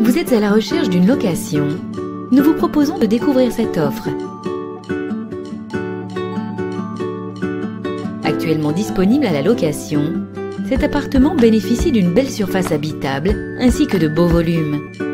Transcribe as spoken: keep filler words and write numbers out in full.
Vous êtes à la recherche d'une location? Nous vous proposons de découvrir cette offre. Actuellement disponible à la location, cet appartement bénéficie d'une belle surface habitable ainsi que de beaux volumes.